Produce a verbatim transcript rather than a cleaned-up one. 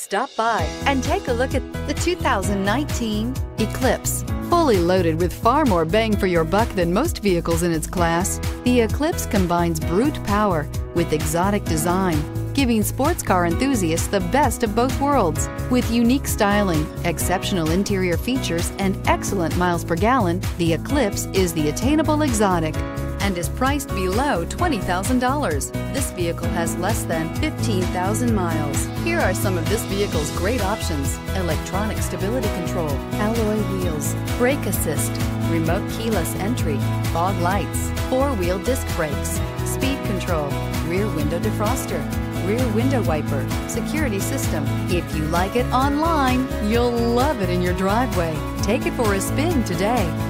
Stop by and take a look at the two thousand nineteen Eclipse. Fully loaded with far more bang for your buck than most vehicles in its class, the Eclipse combines brute power with exotic design, giving sports car enthusiasts the best of both worlds. With unique styling, exceptional interior features, and excellent miles per gallon, the Eclipse is the attainable exotic and is priced below twenty thousand dollars. This vehicle has less than fifteen thousand miles. Here are some of this vehicle's great options: electronic stability control, alloy wheels, brake assist, remote keyless entry, fog lights, four-wheel disc brakes, speed control, rear window defroster, rear window wiper, security system. If you like it online, you'll love it in your driveway. Take it for a spin today.